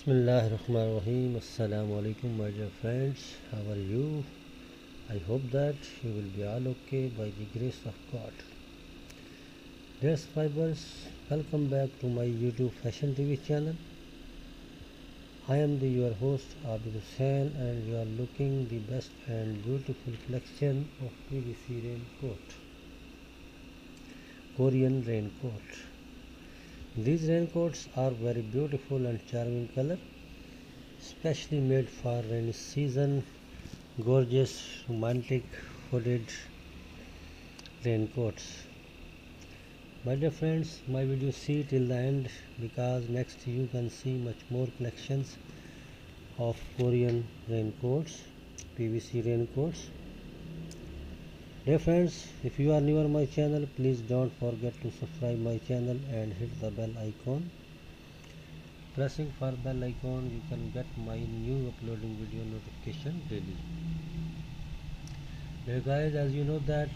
Bismillahirrahmanirrahim. Assalamu alaikum my dear friends, how are you? I hope that you will be all okay by the grace of God. Dear subscribers, welcome back to my YouTube Fashion TV channel. I am your host Abhi Hussain, and you are looking the best and beautiful collection of PVC raincoat, Korean raincoat. These raincoats are very beautiful and charming color, specially made for rainy season. Gorgeous romantic hooded raincoats. My dear friends, my video see till the end, because next you can see much more collections of Korean raincoats, PVC raincoats. Dear friends, if you are new on my channel, please don't forget to subscribe my channel and hit the bell icon. Pressing for bell icon, you can get my new uploading video notification daily. Dear guys, as you know that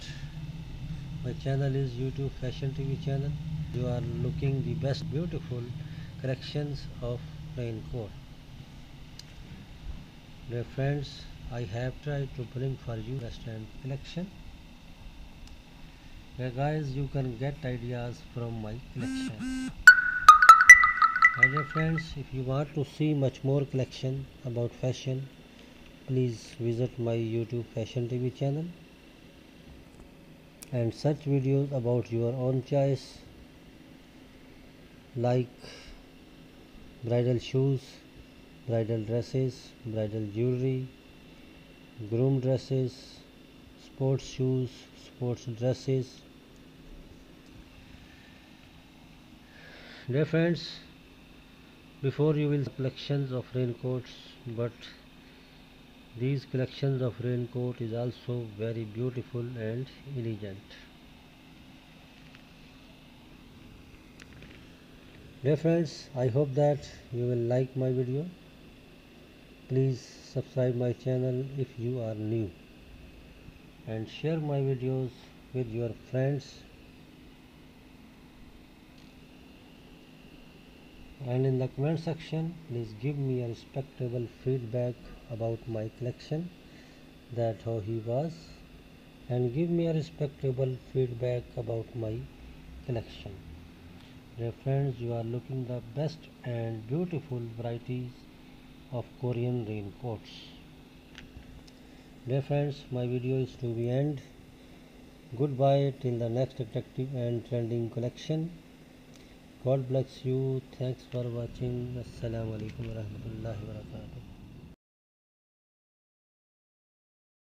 my channel is YouTube Fashion TV channel. You are looking the best beautiful collections of raincoat. Dear friends, I have tried to bring for you best and collection. Hey guys, you can get ideas from my collection. My dear friends, if you want to see much more collection about fashion, please visit my YouTube Fashion TV channel and search videos about your own choice, like bridal shoes, bridal dresses, bridal jewelry, groom dresses, sports shoes, sports dresses. Dear friends, before you will collections of raincoats, but these collections of raincoat is also very beautiful and elegant. Dear friends, I hope that you will like my video. Please subscribe my channel if you are new, and share my videos with your friends. And in the comment section, please give me a respectable feedback about my collection, that how he was, and give me a respectable feedback about my collection. Dear friends, you are looking the best and beautiful varieties of Korean raincoats. Dear friends, my video is to the end. Goodbye till the next attractive and trending collection. God bless you. Thanks for watching. Assalamu alaikum warahmatullahi wabarakatuh.